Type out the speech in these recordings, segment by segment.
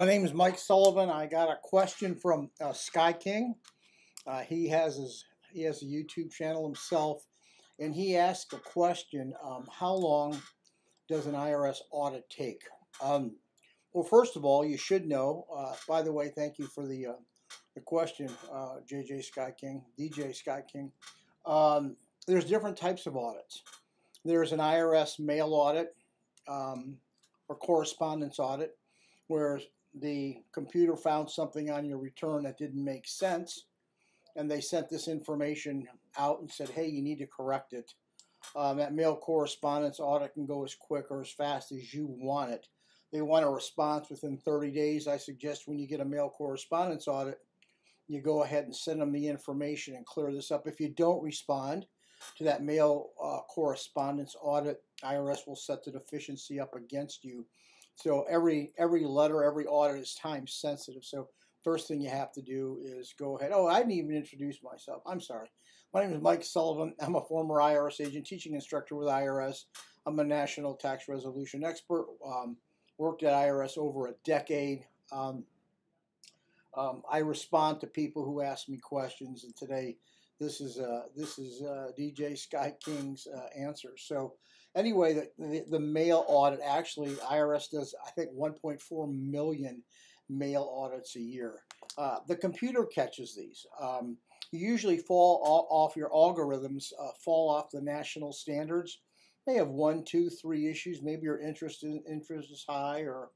My name is Mike Sullivan. I got a question from Sky King. He has a YouTube channel himself, and he asked a question: how long does an IRS audit take? Well, first of all, you should know. By the way, thank you for the question, DJ Sky King. There's different types of audits. There's an IRS mail audit or correspondence audit, where the computer found something on your return that didn't make sense, and they sent this information out and said, hey, you need to correct it. That mail correspondence audit can go as quick or as fast as you want it. They want a response within 30 days. I suggest when you get a mail correspondence audit, you go ahead and send them the information and clear this up. If you don't respond to that mail correspondence audit, IRS will set the deficiency up against you. So every letter, every audit is time sensitive. So first thing you have to do is go ahead. Oh, I didn't even introduce myself. I'm sorry. My name is Mike Sullivan. I'm a former IRS agent, teaching instructor with IRS. I'm a national tax resolution expert. Worked at IRS over a decade. I respond to people who ask me questions, and today this is DJ Sky King's answer. So anyway, the mail audit, actually IRS does, I think, 1.4 million mail audits a year. The computer catches these. You usually fall off the national standards. They have 1, 2, 3 issues. Maybe your interest is high, or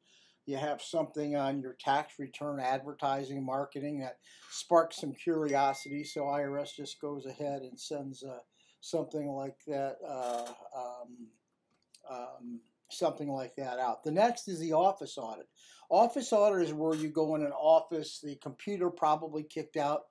you have something on your tax return, advertising, marketing, that sparks some curiosity. So IRS just goes ahead and sends something like that out. The next is the office audit. Office audit is where you go in an office. The computer probably kicked out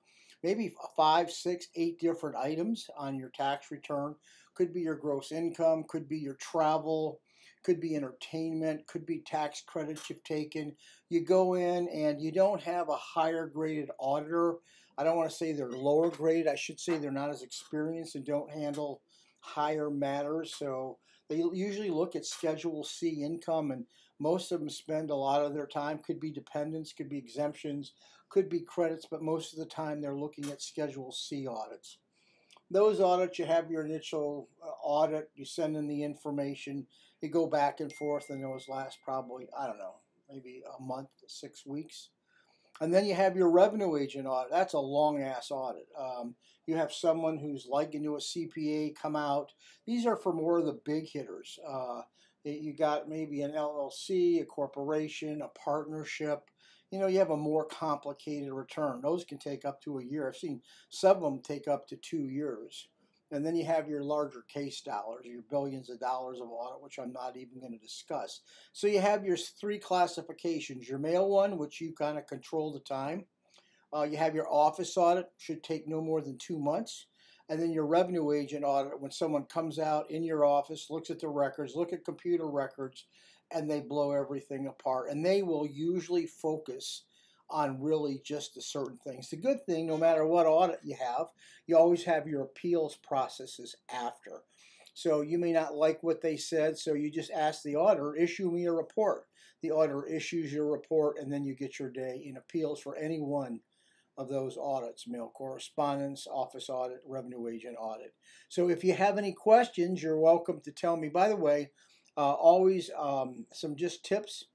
maybe 5, 6, 8 different items on your tax return. Could be your gross income, could be your travel, could be entertainment, could be tax credits you've taken. You go in and you don't have a higher graded auditor. I don't want to say they're lower grade. I should say they're not as experienced and don't handle higher matters. So they usually look at Schedule C income, and most of them spend a lot of their time. Could be dependents, could be exemptions, could be credits, but most of the time they're looking at Schedule C audits. Those audits, you have your initial audit, you send in the information, you go back and forth, and those last probably, I don't know, maybe a month, 6 weeks. And then you have your revenue agent audit. That's a long-ass audit. You have someone who's likened to a CPA come out. These are for more of the big hitters. You got maybe an LLC, a corporation, a partnership. You know, you have a more complicated return. Those can take up to a year. I've seen some of them take up to 2 years. And then you have your larger case dollars, your billions of dollars of audit, which I'm not even going to discuss. So you have your 3 classifications. Your mail one, which you kind of control the time. You have your office audit, should take no more than 2 months. And then your revenue agent audit, when someone comes out in your office, looks at the records, look at computer records, and they blow everything apart. And they will usually focus on really just the certain things. The good thing, no matter what audit you have, you always have your appeals processes after. So you may not like what they said, so you just ask the auditor, issue me a report. The auditor issues your report, and then you get your day in appeals for any one of those audits: mail correspondence, office audit, revenue agent audit. So if you have any questions, you're welcome to tell me. By the way, always some just tips.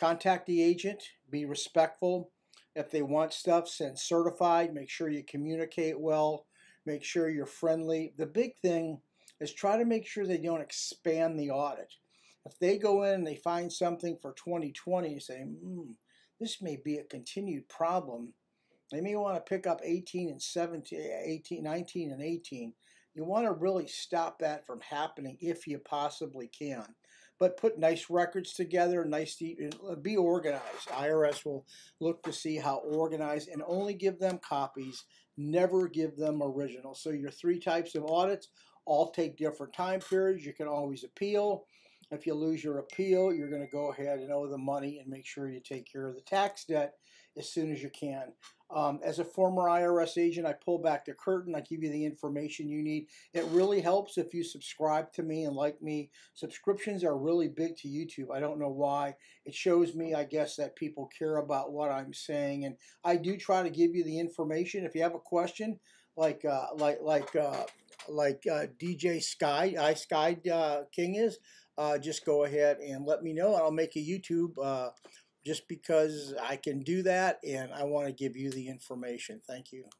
Contact the agent, be respectful. If they want stuff, send certified. Make sure you communicate well. Make sure you're friendly. The big thing is try to make sure they don't expand the audit. If they go in and they find something for 2020 and say, this may be a continued problem, they may want to pick up 18 and 17, 18, 19 and 18. You want to really stop that from happening if you possibly can. But put nice records together, be organized. IRS will look to see how organized, and only give them copies, never give them originals. So your 3 types of audits all take different time periods. You can always appeal. If you lose your appeal, you're going to go ahead and owe the money and make sure you take care of the tax debt as soon as you can. As a former IRS agent, I pull back the curtain. I give you the information you need. It really helps if you subscribe to me and like me. Subscriptions are really big to YouTube. I don't know why. It shows me, I guess, that people care about what I'm saying. And I do try to give you the information. If you have a question, like DJ Sky, King is, just go ahead and let me know, and I'll make a YouTube just because I can do that, and I want to give you the information. Thank you.